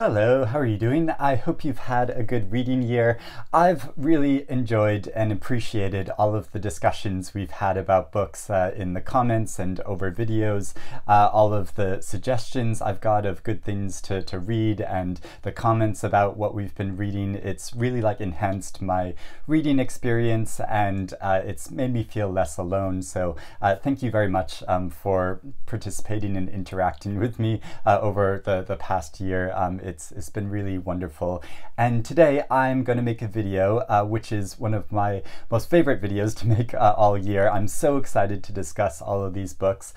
Hello, how are you doing? I hope you've had a good reading year. I've really enjoyed and appreciated all of the discussions we've had about books in the comments and over videos, all of the suggestions I've got of good things to read and the comments about what we've been reading. It's really like enhanced my reading experience and it's made me feel less alone. So thank you very much for participating and interacting with me over the past year. It's been really wonderful, and today I'm going to make a video which is one of my most favorite videos to make all year. I'm so excited to discuss all of these books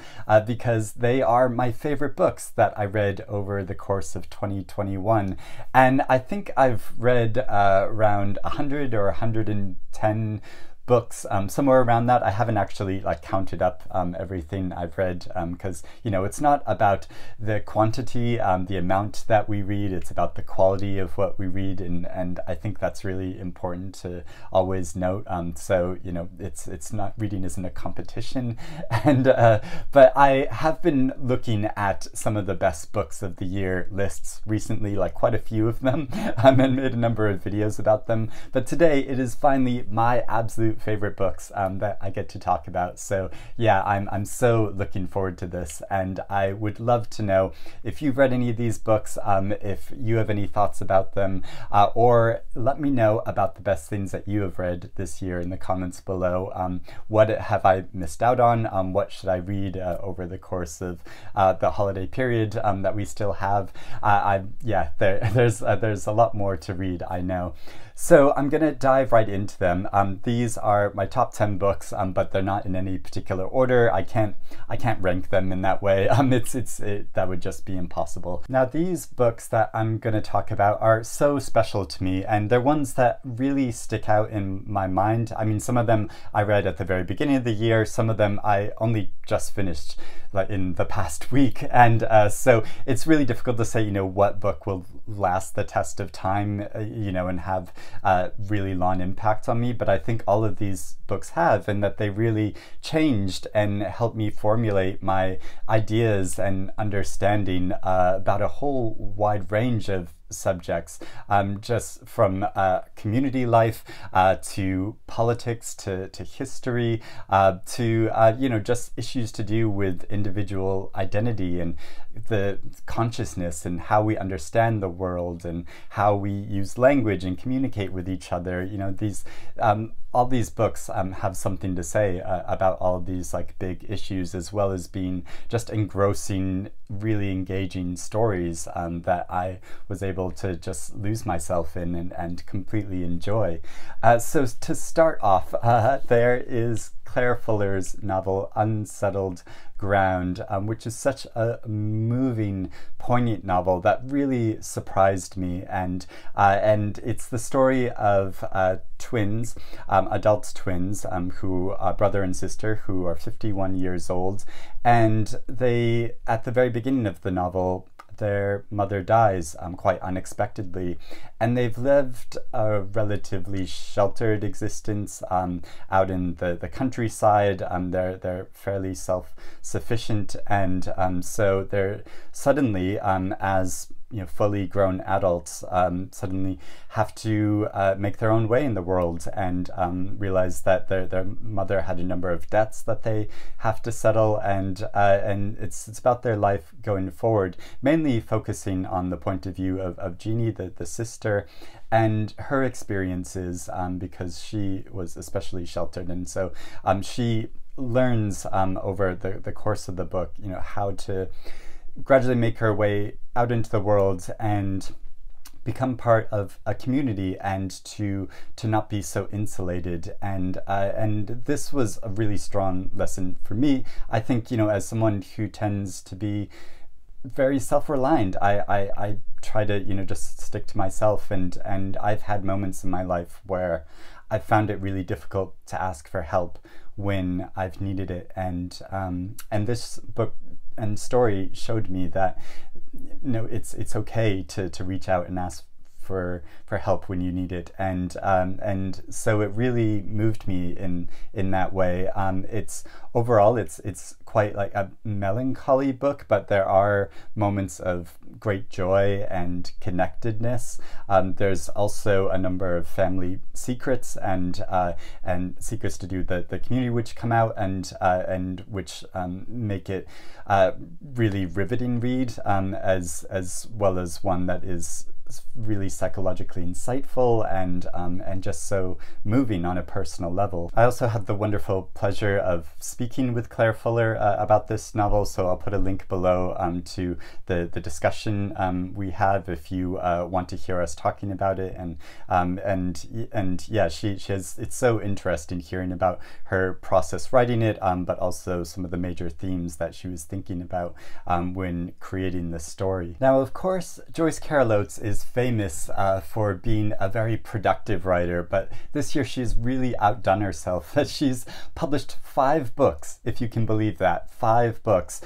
because they are my favorite books that I read over the course of 2021, and I think I've read around 100 or 110 books, somewhere around that. I haven't actually like counted up everything I've read because, you know, it's not about the quantity, the amount that we read, it's about the quality of what we read, and I think that's really important to always note. So, you know, it's not, reading isn't a competition, and but I have been looking at some of the best books of the year lists recently, like quite a few of them, and made a number of videos about them, but today it is finally my absolute favorite books that I get to talk about. So yeah, I'm so looking forward to this, and I would love to know if you've read any of these books, if you have any thoughts about them, or let me know about the best things that you have read this year in the comments below. What have I missed out on? What should I read over the course of the holiday period that we still have? There's a lot more to read, I know. So I'm going to dive right into them. These are my top 10 books, but they're not in any particular order. I can't rank them in that way. That would just be impossible. Now, these books that I'm going to talk about are so special to me, and they're ones that really stick out in my mind. I mean, some of them I read at the very beginning of the year. Some of them I only just finished like in the past week, and so it's really difficult to say, you know, what book will last the test of time, you know, and have really long impact on me. But I think all of these books have, and that they really changed and helped me formulate my ideas and understanding about a whole wide range of subjects, just from community life to politics to history to you know, just issues to do with individual identity and the consciousness and how we understand the world and how we use language and communicate with each other. You know, these all these books have something to say about all of these like big issues, as well as being just engrossing, really engaging stories that I was able to just lose myself in and completely enjoy. So to start off, there is Claire Fuller's novel Unsettled Ground, which is such a moving, poignant novel that really surprised me, and it's the story of twins, adult twins, who are brother and sister, who are 51 years old, and they, at the very beginning of the novel, their mother dies quite unexpectedly, and they've lived a relatively sheltered existence out in the countryside. They're fairly self-sufficient, and so they're suddenly, as you know, fully grown adults, suddenly have to make their own way in the world, and realize that their mother had a number of debts that they have to settle, and it's about their life going forward, mainly focusing on the point of view of Jeannie, the sister, and her experiences, because she was especially sheltered, and so she learns over the course of the book, you know, how to gradually make her way out into the world and become part of a community, and to not be so insulated, and this was a really strong lesson for me. I think, you know, as someone who tends to be very self-reliant, I try to, you know, just stick to myself, and I've had moments in my life where I found it really difficult to ask for help when I've needed it, and this book and story showed me that, you know, it's okay to reach out and ask for help when you need it, and so it really moved me in that way. It's overall it's quite like a melancholy book, but there are moments of great joy and connectedness. There's also a number of family secrets and secrets to do with the community which come out and which make it really riveting read, as well as one that is really psychologically insightful and just so moving on a personal level. I also had the wonderful pleasure of speaking with Claire Fuller about this novel, so I'll put a link below to the discussion we have if you want to hear us talking about it. And yeah, she has, it's so interesting hearing about her process writing it, but also some of the major themes that she was thinking about when creating this story. Now, of course, Joyce Carol Oates is famous for being a very productive writer, but this year she's really outdone herself. She's published 5 books, if you can believe that, 5 books.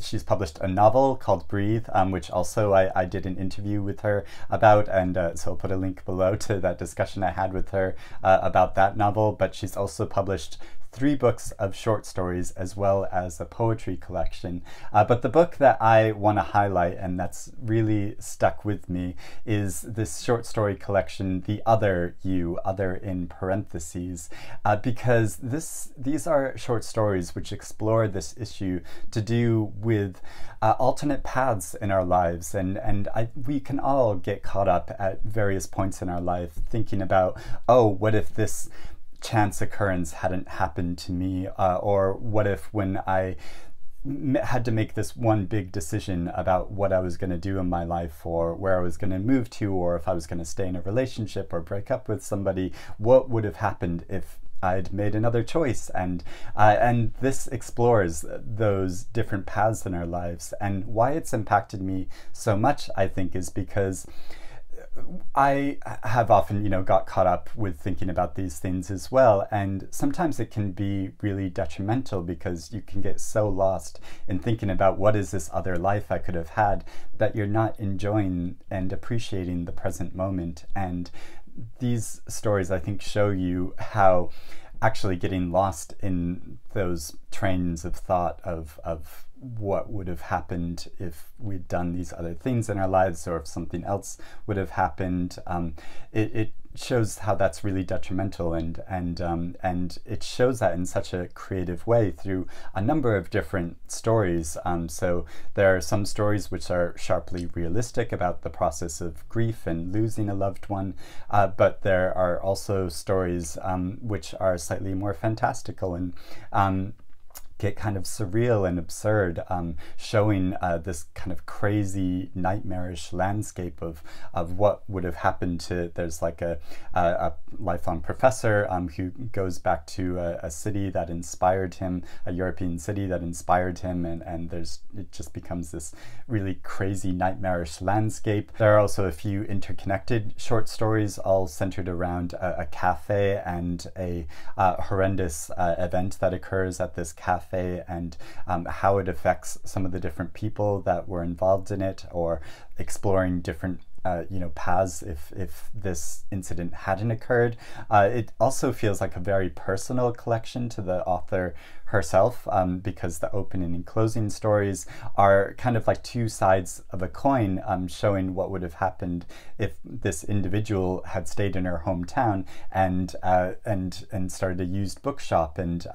She's published a novel called Breathe, which also I did an interview with her about, and so I'll put a link below to that discussion I had with her about that novel. But she's also published 3 books of short stories as well as a poetry collection. But the book that I want to highlight, and that's really stuck with me, is this short story collection, The Other You, other in parentheses, because these are short stories which explore this issue to do with alternate paths in our lives. And we can all get caught up at various points in our life thinking about, oh, what if this chance occurrence hadn't happened to me, or what if when I had to make this one big decision about what I was going to do in my life, or where I was going to move to, or if I was going to stay in a relationship or break up with somebody, what would have happened if I'd made another choice? And this explores those different paths in our lives. And why it's impacted me so much, I think, is because I have often, you know, got caught up with thinking about these things as well, and sometimes it can be really detrimental because you can get so lost in thinking about what is this other life I could have had that you're not enjoying and appreciating the present moment. And these stories, I think, show you how actually getting lost in those trains of thought of what would have happened if we'd done these other things in our lives, or if something else would have happened. It shows how that's really detrimental, and it shows that in such a creative way through a number of different stories. So there are some stories which are sharply realistic about the process of grief and losing a loved one, but there are also stories which are slightly more fantastical and get kind of surreal and absurd, showing this kind of crazy, nightmarish landscape of what would have happened to. There's like a lifelong professor who goes back to a city that inspired him, a European city that inspired him, and it just becomes this really crazy, nightmarish landscape. There are also a few interconnected short stories, all centered around a cafe and a horrendous event that occurs at this cafe, and how it affects some of the different people that were involved in it, or exploring different you know, paths if this incident hadn't occurred. It also feels like a very personal collection to the author herself, because the opening and closing stories are kind of like two sides of a coin, showing what would have happened if this individual had stayed in her hometown and started a used bookshop and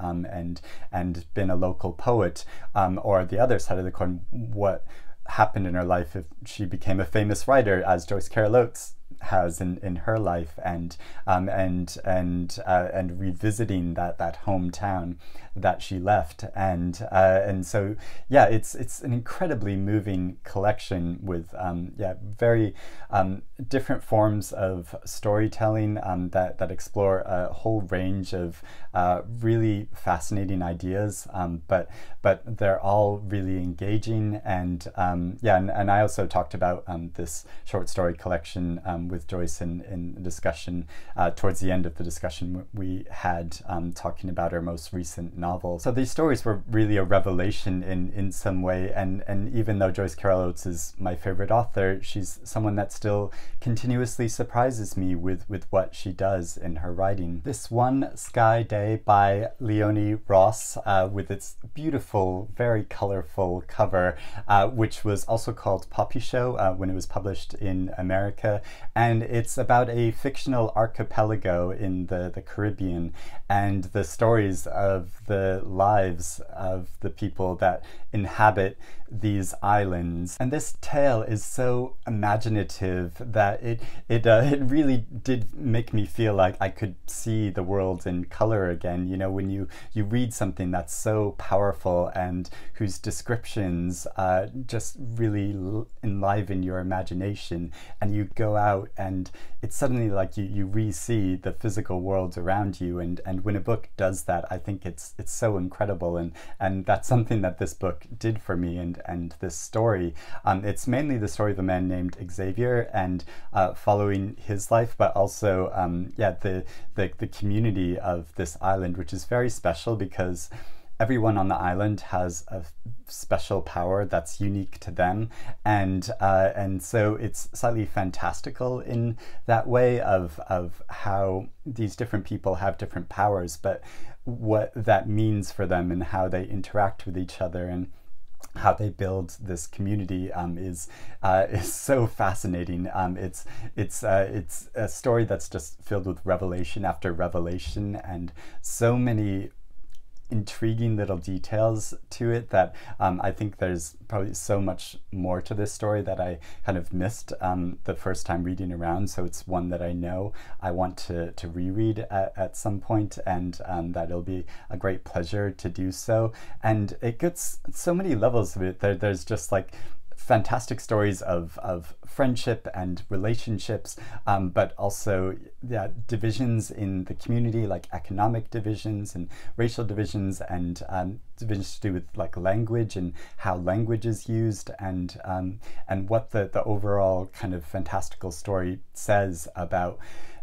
been a local poet, or the other side of the coin, what happened in her life if she became a famous writer, as Joyce Carol Oates has in her life, and revisiting that hometown that she left, and so yeah, it's an incredibly moving collection with yeah, very different forms of storytelling that explore a whole range of really fascinating ideas, but they're all really engaging. And yeah, and I also talked about this short story collection with Joyce in the discussion towards the end of the discussion we had talking about our most recent novel. So these stories were really a revelation in some way, and even though Joyce Carol Oates is my favorite author, she's someone that still continuously surprises me with what she does in her writing. This One Sky Day by Leone Ross, with its beautiful, very colorful cover, which was also called Poppy Show when it was published in America, and it's about a fictional archipelago in the Caribbean and the stories of the lives of the people that inhabit these islands. And this tale is so imaginative that it really did make me feel like I could see the world in color again. You know, when you read something that's so powerful and whose descriptions just really enliven your imagination, and you go out and it's suddenly like you re-see the physical world around you, and when a book does that, I think it's so incredible, and that's something that this book did for me and this story. It's mainly the story of a man named Xavier and following his life, but also the community of this island, which is very special because everyone on the island has a special power that's unique to them, and so it's slightly fantastical in that way of how these different people have different powers, but what that means for them and how they interact with each other and how they build this community is so fascinating. It's a story that's just filled with revelation after revelation and so many intriguing little details to it that I think there's probably so much more to this story that I kind of missed the first time reading around. So it's one that I know I want to reread at some point, and that it'll be a great pleasure to do so. And it gets so many levels of it. There's just like fantastic stories of friendship and relationships, but also divisions in the community, like economic divisions and racial divisions, and divisions to do with like language and how language is used, and what the overall kind of fantastical story says about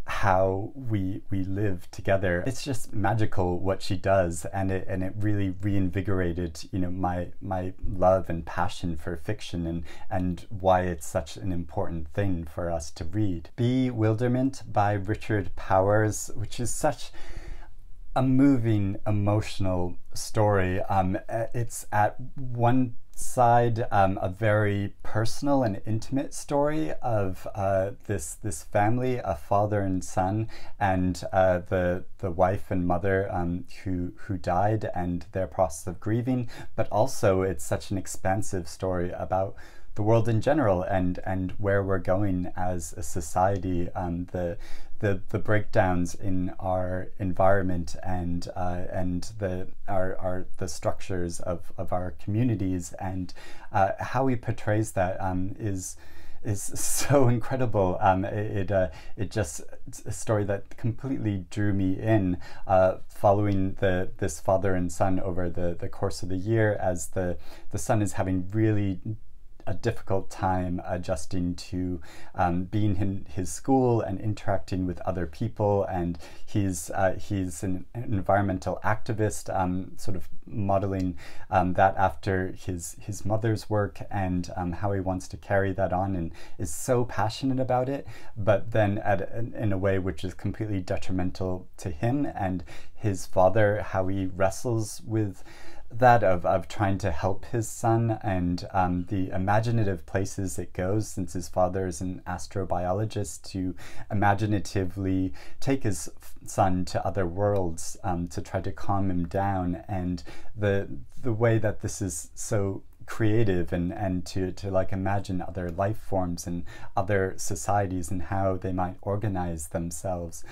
how we live together. It's just magical what she does, and it really reinvigorated, you know, my love and passion for fiction and why it's such an important thing for us to read. Bewilderment by Richard Powers, which is such a moving, emotional story. It's at one side a very personal and intimate story of this family, a father and son, and the wife and mother who died and their process of grieving, but also it's such an expansive story about the world in general and where we're going as a society, the breakdowns in our environment and the structures of our communities, and how he portrays that is so incredible. It just, it's a story that completely drew me in, following this father and son over the course of the year as the son is having really a difficult time adjusting to being in his school and interacting with other people, and he's an environmental activist, sort of modeling that after his mother's work, and how he wants to carry that on and is so passionate about it, but then in a way which is completely detrimental to him and his father, how he wrestles with that of trying to help his son, and the imaginative places it goes, since his father is an astrobiologist, to imaginatively take his son to other worlds to try to calm him down, and the way that this is so creative and to like imagine other life forms and other societies and how they might organize themselves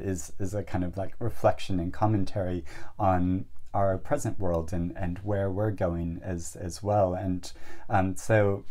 is a kind of like reflection and commentary on our present world and where we're going as well. And so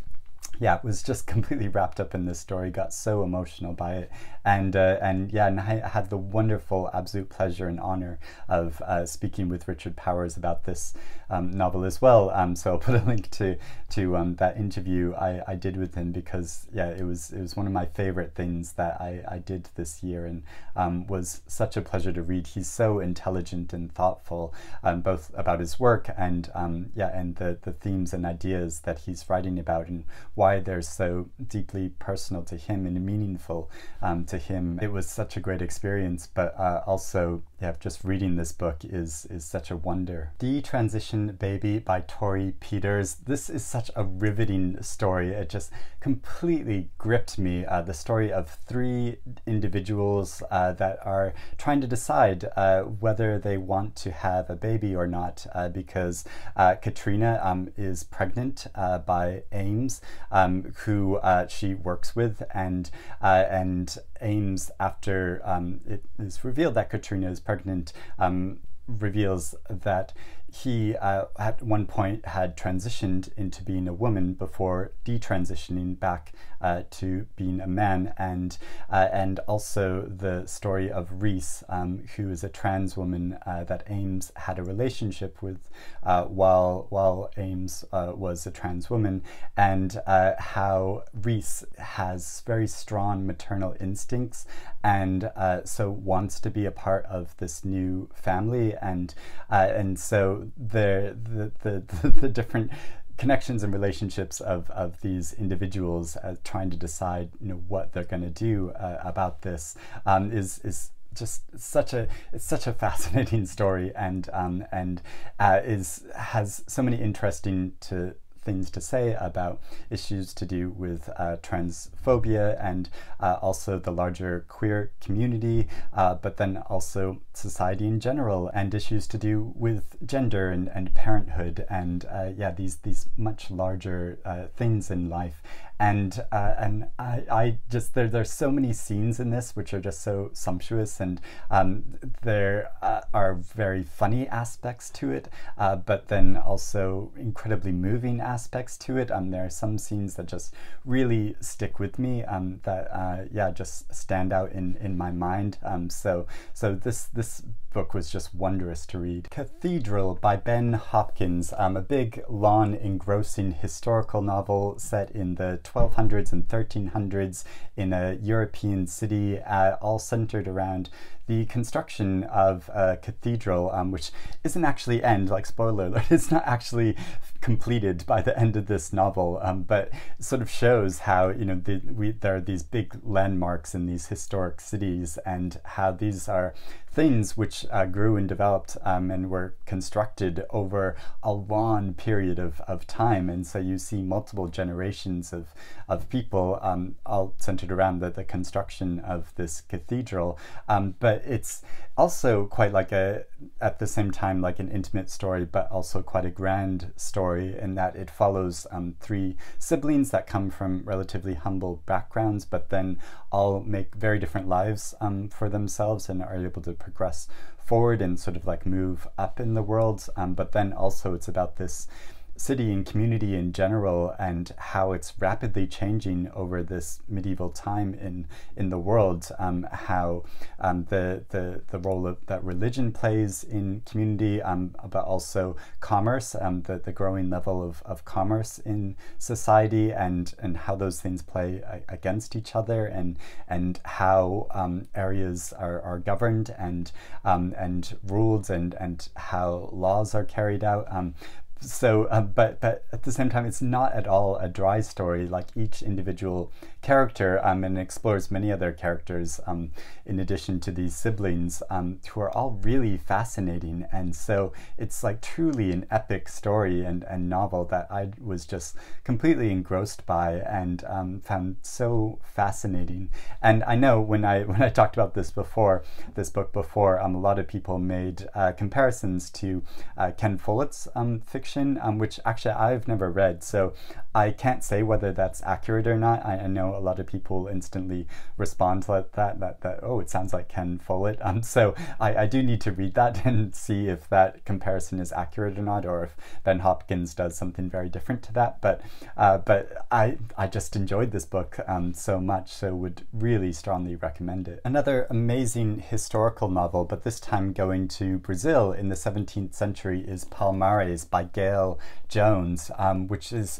yeah, was just completely wrapped up in this story, got so emotional by it, and I had the wonderful absolute pleasure and honor of speaking with Richard Powers about this novel as well. So I'll put a link to that interview I did with him, because yeah, it was one of my favorite things that I did this year, and was such a pleasure to read. He's so intelligent and thoughtful, both about his work and yeah, and the themes and ideas that he's writing about, and why they're so deeply personal to him and meaningful to him. It was such a great experience, but also, yeah, just reading this book is such a wonder. Detransition, Baby by Torrey Peters. This is such a riveting story. It just completely gripped me. The story of three individuals that are trying to decide whether they want to have a baby or not, because Katrina is pregnant by Ames, who she works with, and Ames, after it is revealed that Katrina is pregnant, reveals that he at one point had transitioned into being a woman before detransitioning back to being a man, and also the story of Reese, who is a trans woman that Ames had a relationship with while Ames was a trans woman, and how Reese has very strong maternal instincts and so wants to be a part of this new family, and so the different connections and relationships of these individuals trying to decide, you know, what they're going to do about this is just such a fascinating story, and has so many interesting things to say about issues to do with transphobia and also the larger queer community, but then also society in general, and issues to do with gender and parenthood, and yeah, these much larger things in life. And I just, there's so many scenes in this which are just so sumptuous, and there are very funny aspects to it, but then also incredibly moving aspects to it. There are some scenes that just really stick with me, that yeah, just stand out in my mind. So this book was just wondrous to read. Cathedral by Ben Hopkins, a big, long, engrossing historical novel set in the 1200s and 1300s in a European city, all centered around the construction of a cathedral, which isn't actually spoiler alert, it's not actually completed by the end of this novel, but sort of shows how, you know, there are these big landmarks in these historic cities, and how these are things which grew and developed and were constructed over a long period of time. And so you see multiple generations of people, all centered around the construction of this cathedral. But it's also quite at the same time, like an intimate story, but also quite a grand story, in that it follows three siblings that come from relatively humble backgrounds, but then all make very different lives for themselves, and are able to progress forward and sort of move up in the world. But then also it's about this city and community in general, and how it's rapidly changing over this medieval time in the world, how the role that religion plays in community, but also commerce, the growing level of commerce in society, and how those things play against each other, and how areas are governed and ruled, and how laws are carried out. But at the same time, it's not at all a dry story. Each individual character, and explores many other characters in addition to these siblings, who are all really fascinating. And so it's truly an epic story and novel that I was just completely engrossed by, and found so fascinating. And I know when I talked about this book before, a lot of people made comparisons to Ken Follett's fiction, which actually I've never read, so I can't say whether that's accurate or not. I know a lot of people instantly respond to that oh, it sounds like Ken Follett. So I do need to read that and see if that comparison is accurate or not, or if Ben Hopkins does something very different to that. But I just enjoyed this book so much, so would really strongly recommend it. Another amazing historical novel, but this time going to Brazil in the 17th century, is Palmares by Gayl Jones, which is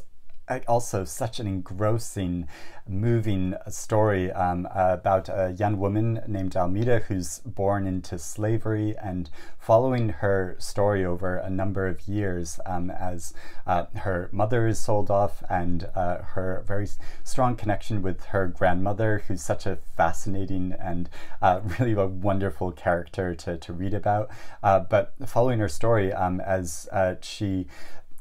also such an engrossing, moving story about a young woman named Almeida who's born into slavery, and following her story over a number of years as her mother is sold off, and her very strong connection with her grandmother, who's such a fascinating and really a wonderful character to read about. But following her story as she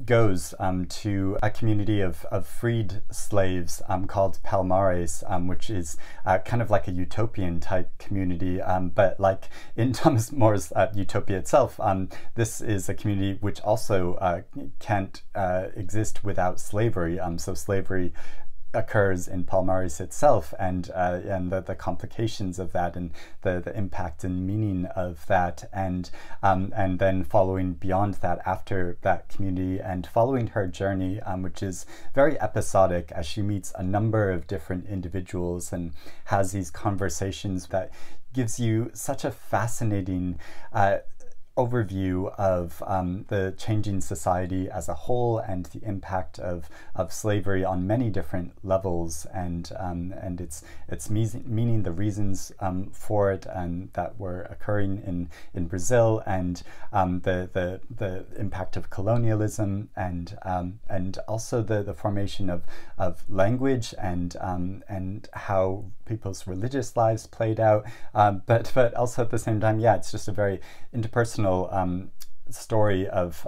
goes to a community of freed slaves called Palmares, which is kind of like a utopian type community, but like in Thomas More's Utopia itself, this is a community which also can't exist without slavery, so slavery occurs in Palmares itself, and the complications of that, and the impact and meaning of that, and then following beyond that after that community, and following her journey, which is very episodic as she meets a number of different individuals and has these conversations that gives you such a fascinating overview of the changing society as a whole, and the impact of slavery on many different levels, and its meaning, the reasons for it, and that were occurring in Brazil, and the impact of colonialism, and also the formation of language, and how people's religious lives played out, but also at the same time, yeah, it's just a very interpersonal story of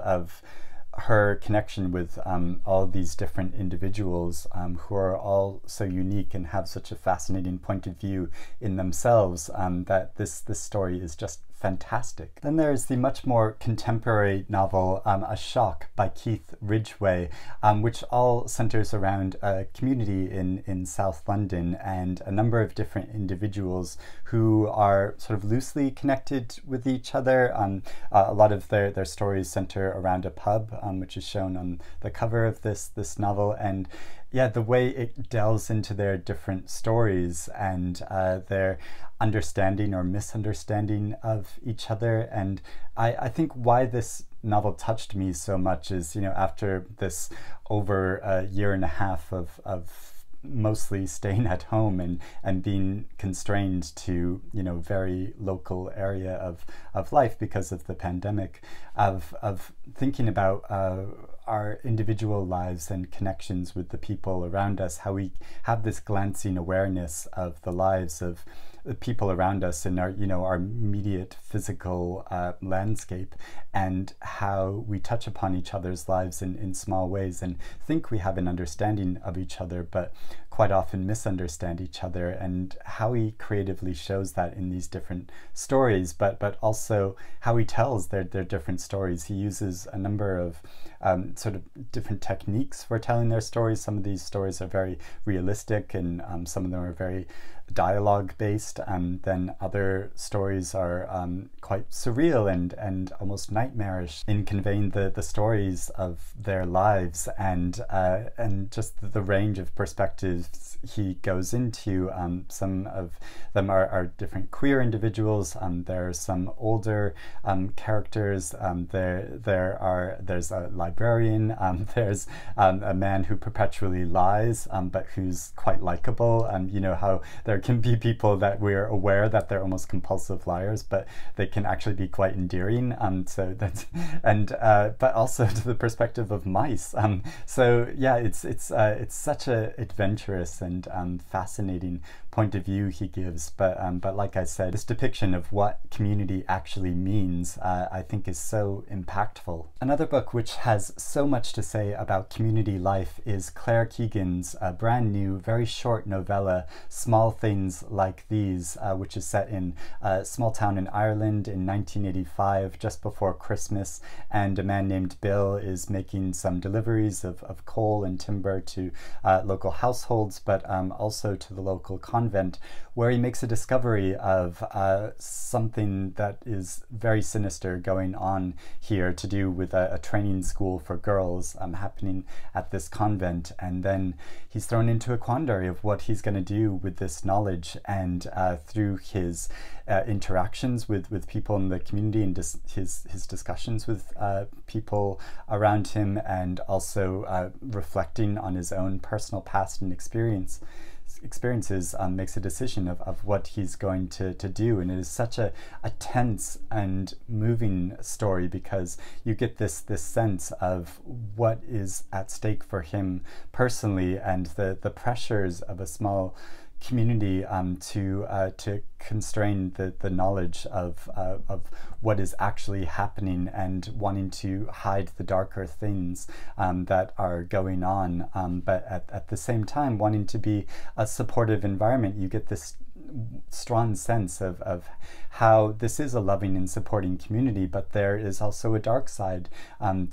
her connection with all these different individuals who are all so unique and have such a fascinating point of view in themselves, that this story is just fantastic. Then there's the much more contemporary novel A Shock by Keith Ridgway, which all centers around a community in South London, and a number of different individuals who are sort of loosely connected with each other. A lot of their stories center around a pub, which is shown on the cover of this novel, and yeah, the way it delves into their different stories and their understanding or misunderstanding of each other. And I think why this novel touched me so much is, you know, after this over a year and a half of mostly staying at home and being constrained to, you know, very local area of life because of the pandemic, of thinking about our individual lives and connections with the people around us, how we have this glancing awareness of the lives of the people around us in our, you know, our immediate physical landscape, and how we touch upon each other's lives in small ways and think we have an understanding of each other, but quite often misunderstand each other, and how he creatively shows that in these different stories, but also how he tells their different stories. He uses a number of sort of different techniques for telling their stories. Some of these stories are very realistic, and some of them are very dialogue based, and then other stories are quite surreal and almost nightmarish in conveying the stories of their lives, and just the range of perspectives he goes into. Some of them are different queer individuals, there are some older characters, there's a librarian, there's a man who perpetually lies, but who's quite likable, and you know how there can be people that we're aware that they're almost compulsive liars, but they can actually be quite endearing. So that's, and but also to the perspective of mice. So yeah, it's such an adventurous and fascinating point of view he gives. But like I said, this depiction of what community actually means, I think, is so impactful. Another book which has has so much to say about community life is Claire Keegan's brand new, very short novella, Small Things Like These, which is set in a small town in Ireland in 1985, just before Christmas, and a man named Bill is making some deliveries of coal and timber to local households, but also to the local convent, where he makes a discovery of something that is very sinister going on here to do with a training school for girls happening at this convent. And then he's thrown into a quandary of what he's going to do with this knowledge, and through his interactions with people in the community and his discussions with people around him, and also reflecting on his own personal past and experiences, makes a decision of what he's going to do. And it is such a tense and moving story, because you get this sense of what is at stake for him personally, and the pressures of a small community to constrain the knowledge of what is actually happening, and wanting to hide the darker things that are going on, but at the same time wanting to be a supportive environment. You get this strong sense of how this is a loving and supporting community, but there is also a dark side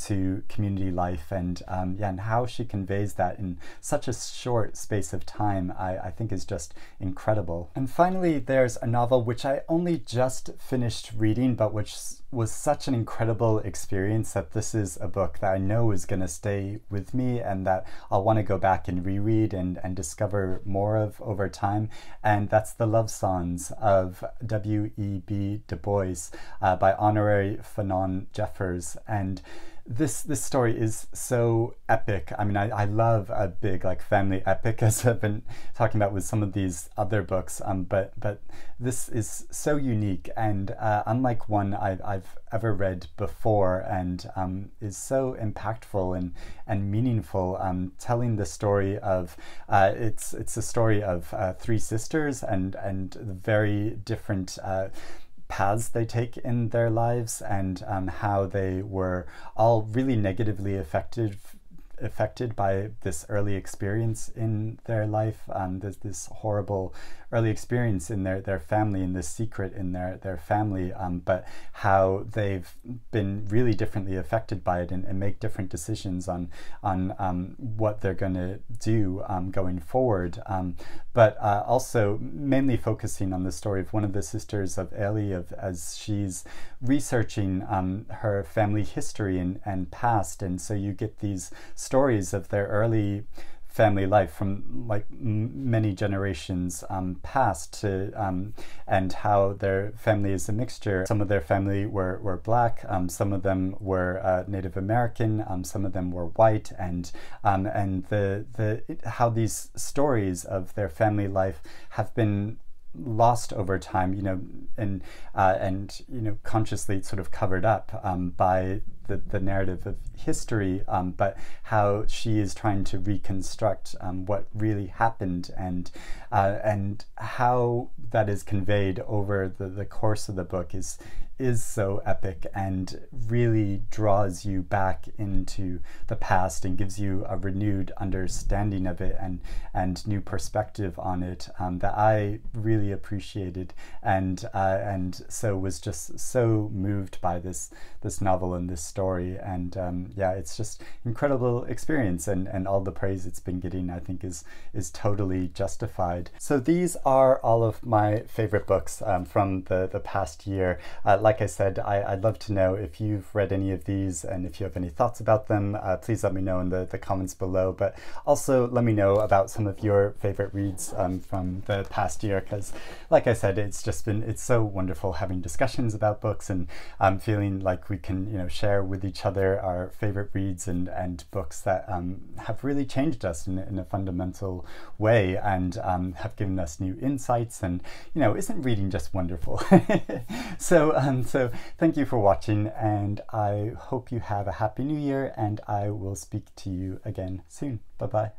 to community life, and yeah, and how she conveys that in such a short space of time, I think is just incredible. And finally, there's a novel which I only just finished reading, but which was such an incredible experience that this is a book that I know is going to stay with me, and that I'll want to go back and reread and discover more of over time, and that's The Love Songs of W.E.B. Du Bois by Honoree Fanonne Jeffers. And this story is so epic. I mean, I love a big like family epic, as I've been talking about with some of these other books, but this is so unique, and unlike one I've ever read before, and is so impactful and meaningful, telling the story of it's a story of three sisters and very different paths they take in their lives, and how they were all really negatively affected by this early experience in their life, this horrible early experience in their family, and this secret in their family, but how they've been really differently affected by it, and make different decisions on what they're going to do going forward, but also mainly focusing on the story of one of the sisters, of Ellie, as she's researching her family history and past. And so you get these stories of their early family life from like many generations past, to and how their family is a mixture. Some of their family were black, some of them were Native American, some of them were white, and the how these stories of their family life have been lost over time, you know, and you know, consciously sort of covered up by the narrative of history, but how she is trying to reconstruct what really happened, and how that is conveyed over the course of the book is so epic, and really draws you back into the past, and gives you a renewed understanding of it, and new perspective on it, that I really appreciated, and so was just so moved by this novel and this story. And yeah, it's just incredible experience, and all the praise it's been getting, I think, is totally justified. So these are all of my favorite books from the past year. Like I said, I'd love to know if you've read any of these, and if you have any thoughts about them, please let me know in the comments below, but also let me know about some of your favorite reads from the past year, because like I said, it's so wonderful having discussions about books, and feeling like we can, you know, share with each other our favorite reads and books that have really changed us in a fundamental way, and have given us new insights, and, you know, isn't reading just wonderful? So thank you for watching, and I hope you have a happy new year, and I will speak to you again soon. Bye-bye.